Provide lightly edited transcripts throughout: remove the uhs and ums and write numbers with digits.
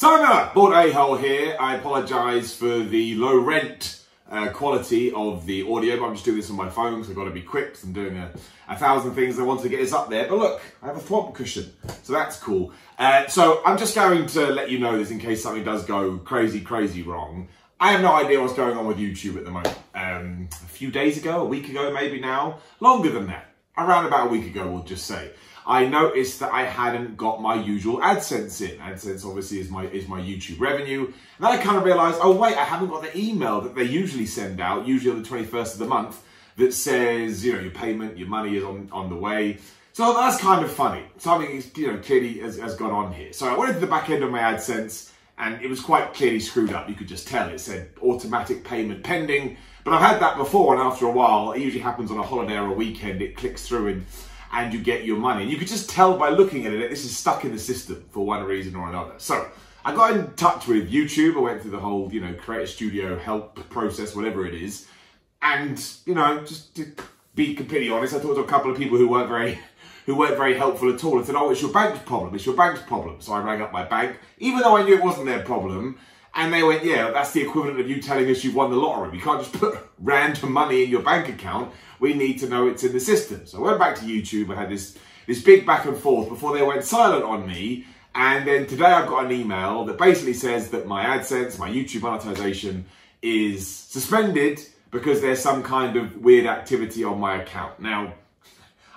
Simon, Bald A-Hole here. I apologise for the low rent quality of the audio, but I'm just doing this on my phone because I've got to be quick because I'm doing a thousand things. I want to get this up there, but look, I have a Thwomp cushion, so that's cool. So I'm just going to let you know this in case something does go crazy wrong. I have no idea what's going on with YouTube at the moment. A few days ago, a week ago maybe now, longer than that, around about a week ago we'll just say, I noticed that I hadn't got my usual AdSense in. AdSense obviously is my YouTube revenue. And then I kind of realized, oh wait, I haven't got the email that they usually send out, usually on the 21st of the month, that says, you know, your payment, your money is on the way. So that's kind of funny. Something, you know, clearly has gone on here. So I went into the back end of my AdSense and it was quite clearly screwed up. You could just tell it said automatic payment pending. But I've had that before, and after a while, it usually happens on a holiday or a weekend, it clicks through and you get your money. And you could just tell by looking at it that this is stuck in the system for one reason or another. So I got in touch with YouTube. I went through the whole, you know, Creator Studio help process, whatever it is. And, you know, just to be completely honest, I talked to a couple of people who weren't very helpful at all. I said, oh, it's your bank's problem. It's your bank's problem. So I rang up my bank, even though I knew it wasn't their problem. And they went, yeah, that's the equivalent of you telling us you've won the lottery. We can't just put random money in your bank account. We need to know it's in the system. So I went back to YouTube. I had this big back and forth before they went silent on me. And then today I've got an email that basically says that my AdSense, my YouTube monetization is suspended because there's some kind of weird activity on my account. Now,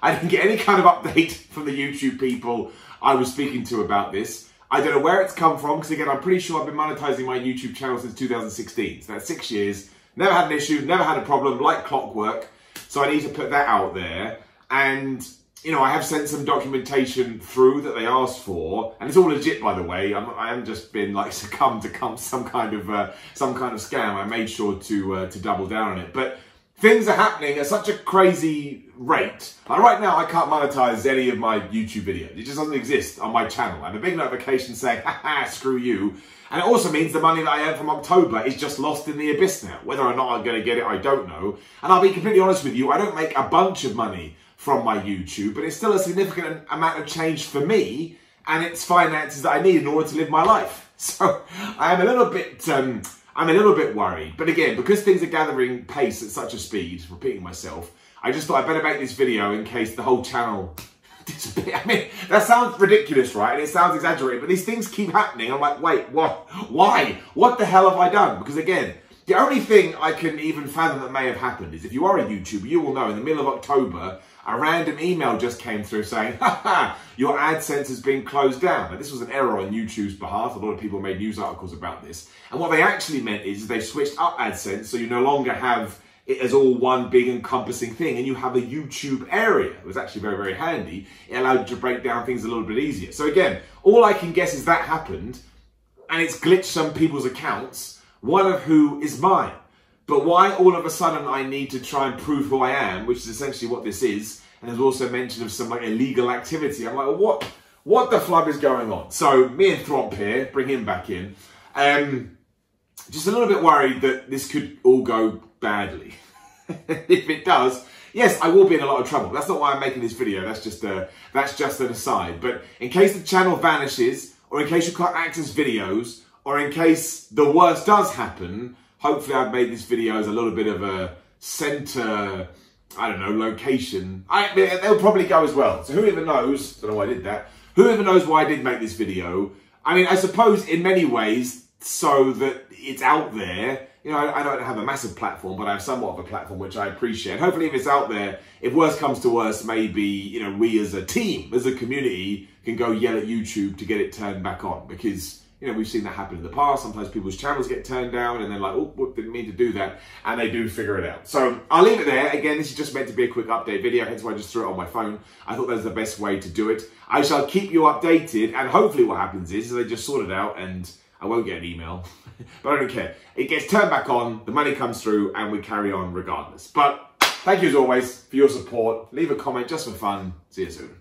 I didn't get any kind of update from the YouTube people I was speaking to about this. I don't know where it's come from, because again, I'm pretty sure I've been monetizing my YouTube channel since 2016. So that's 6 years. Never had an issue, never had a problem, like clockwork. So I need to put that out there. And, you know, I have sent some documentation through that they asked for. And it's all legit, by the way. I haven't just been, like, succumbed to some kind of scam. I made sure to double down on it. But things are happening at such a crazy rate. Like right now, I can't monetize any of my YouTube videos. It just doesn't exist on my channel. I have a big notification saying, haha, screw you. And it also means the money that I earned from October is just lost in the abyss now. Whether or not I'm going to get it, I don't know. And I'll be completely honest with you, I don't make a bunch of money from my YouTube, but it's still a significant amount of change for me, and it's finances that I need in order to live my life. So I am a little bit... I'm a little bit worried, but again, because things are gathering pace at such a speed, repeating myself, I just thought I'd better make this video in case the whole channel disappears. I mean, that sounds ridiculous, right? And it sounds exaggerated, but these things keep happening. I'm like, wait, what? Why? What the hell have I done? Because again, the only thing I can even fathom that may have happened is, if you are a YouTuber, you will know in the middle of October, a random email just came through saying, haha, your AdSense has been closed down. Now, this was an error on YouTube's behalf. A lot of people made news articles about this. And what they actually meant is they switched up AdSense, so you no longer have it as all one big encompassing thing, and you have a YouTube area. It was actually very, very handy. It allowed you to break down things a little bit easier. So again, all I can guess is that happened, and it's glitched some people's accounts, one of who is mine. But why all of a sudden I need to try and prove who I am, which is essentially what this is, and there's also mention of some like illegal activity. I'm like, well, what the flub is going on? So me and Thwomp here, bring him back in. Just a little bit worried that this could all go badly. If it does, yes, I will be in a lot of trouble. That's not why I'm making this video. That's just an aside. But in case the channel vanishes, or in case you can't access videos, or in case the worst does happen, hopefully I've made this video as a little bit of a center, I don't know, location. They'll probably go as well. So who even knows? I don't know why I did that. Who even knows why I did make this video? I mean, I suppose in many ways so that it's out there. You know, I don't have a massive platform, but I have somewhat of a platform, which I appreciate. And hopefully if it's out there, if worse comes to worse, maybe, you know, we as a team, as a community, can go yell at YouTube to get it turned back on, because... you know, we've seen that happen in the past. Sometimes people's channels get turned down and they're like, oh, didn't mean to do that. And they do figure it out. So I'll leave it there. Again, this is just meant to be a quick update video. Hence why I just threw it on my phone. I thought that was the best way to do it. I shall keep you updated. And hopefully what happens is they just sort it out and I won't get an email. But I don't care. It gets turned back on. The money comes through and we carry on regardless. But thank you as always for your support. Leave a comment just for fun. See you soon.